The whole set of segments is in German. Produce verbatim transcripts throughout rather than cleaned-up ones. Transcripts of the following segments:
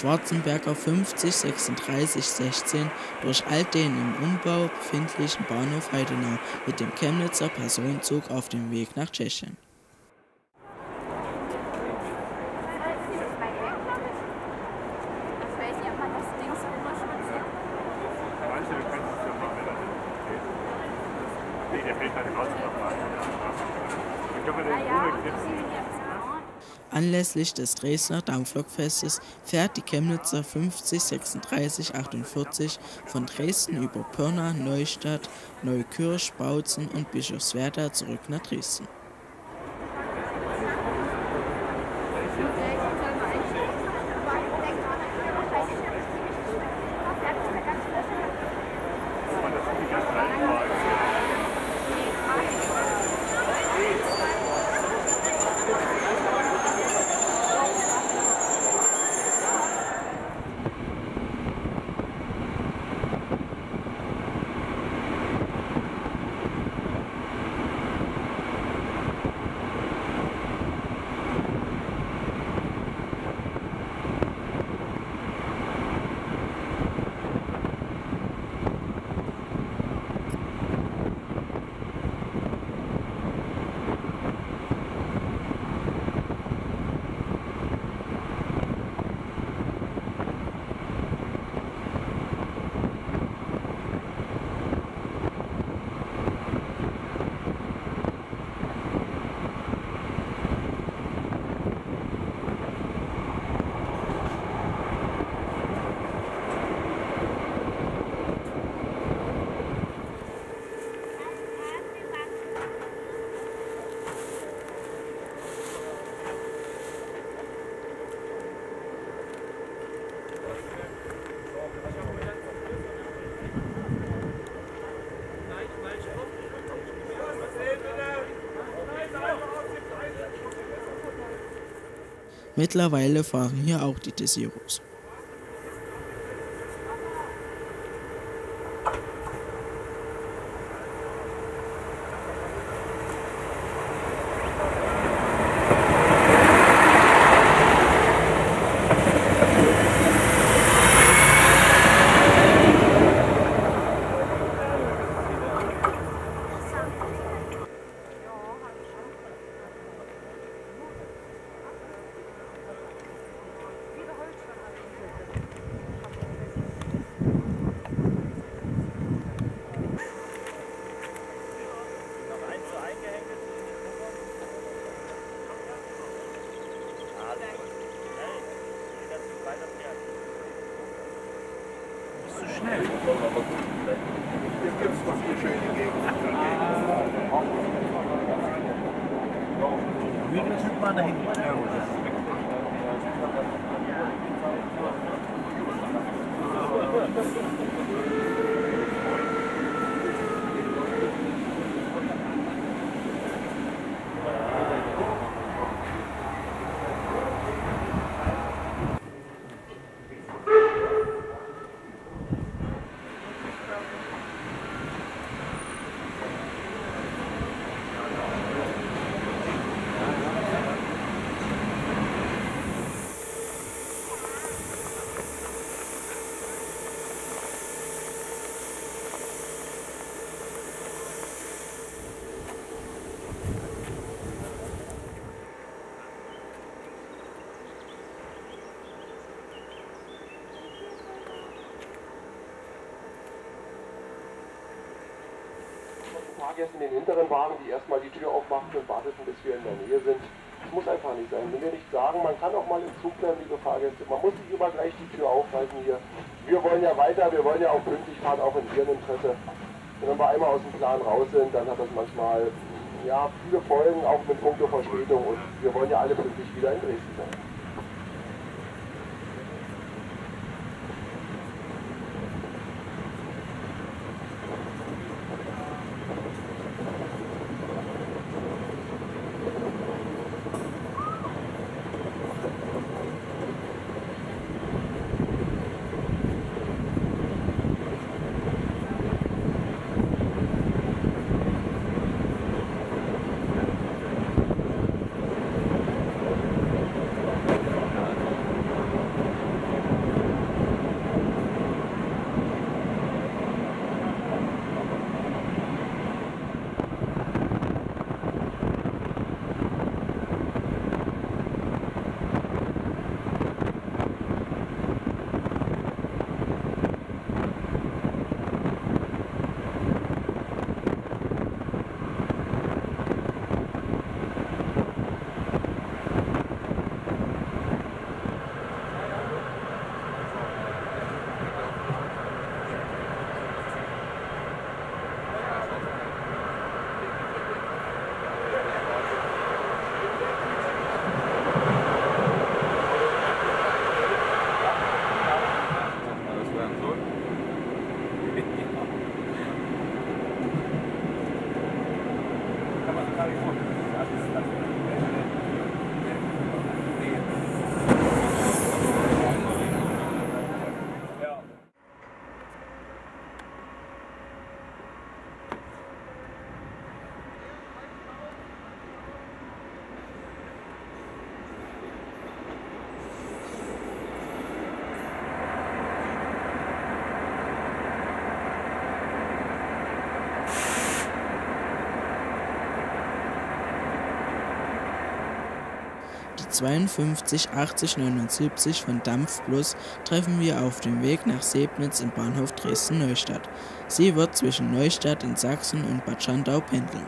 Schwarzenberger fünfzig sechsunddreißig sechzehn durch alt den im Umbau befindlichen Bahnhof Heidenau mit dem Chemnitzer Personenzug auf dem Weg nach Tschechien. Anlässlich des Dresdner Dampflokfestes fährt die Chemnitzer fünfzig sechsunddreißig achtundvierzig von Dresden über Pirna, Neustadt, Neukirch, Bautzen und Bischofswerda zurück nach Dresden. Mittlerweile fahren hier auch die Desiros. Fahrgäste in den hinteren Wagen, die erstmal die Tür aufmachten und warteten, bis wir in der Nähe sind. Das muss einfach nicht sein. Wenn wir nicht sagen, man kann auch mal im Zug bleiben, liebe Fahrgäste, man muss nicht immer gleich die Tür aufreißen hier. Wir wollen ja weiter, wir wollen ja auch pünktlich fahren, auch in Ihrem Interesse. Und wenn wir einmal aus dem Plan raus sind, dann hat das manchmal ja, viele Folgen, auch mit puncto Verspätung. Und wir wollen ja alle pünktlich wieder in Dresden sein. zweiundfünfzig achtzig neunundsiebzig von Dampf Plus treffen wir auf dem Weg nach Sebnitz im Bahnhof Dresden-Neustadt. Sie wird zwischen Neustadt in Sachsen und Bad Schandau pendeln.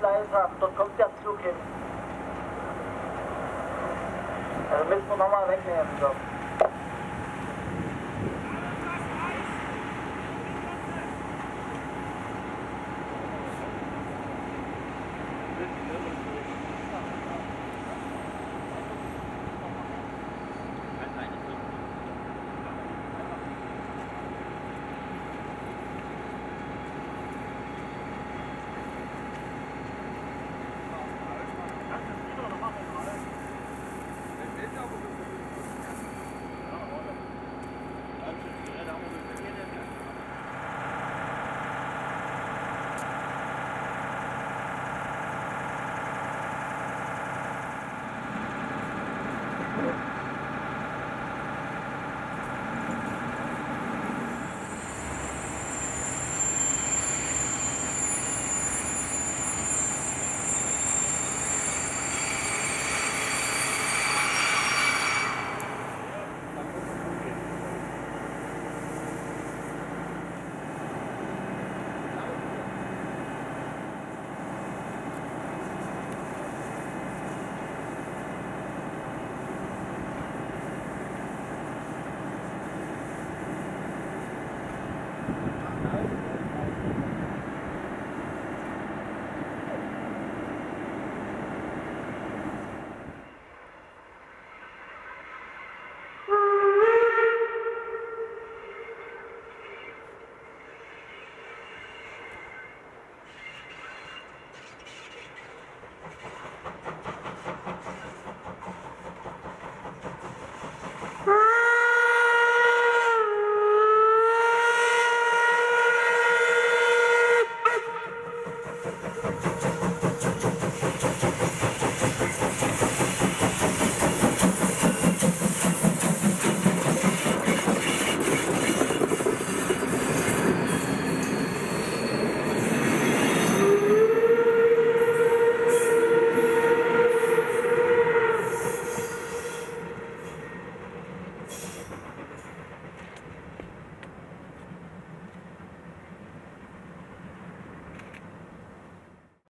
Gleis ab, dort kommt der Zug hin. Also müssen wir nochmal wegnehmen. So.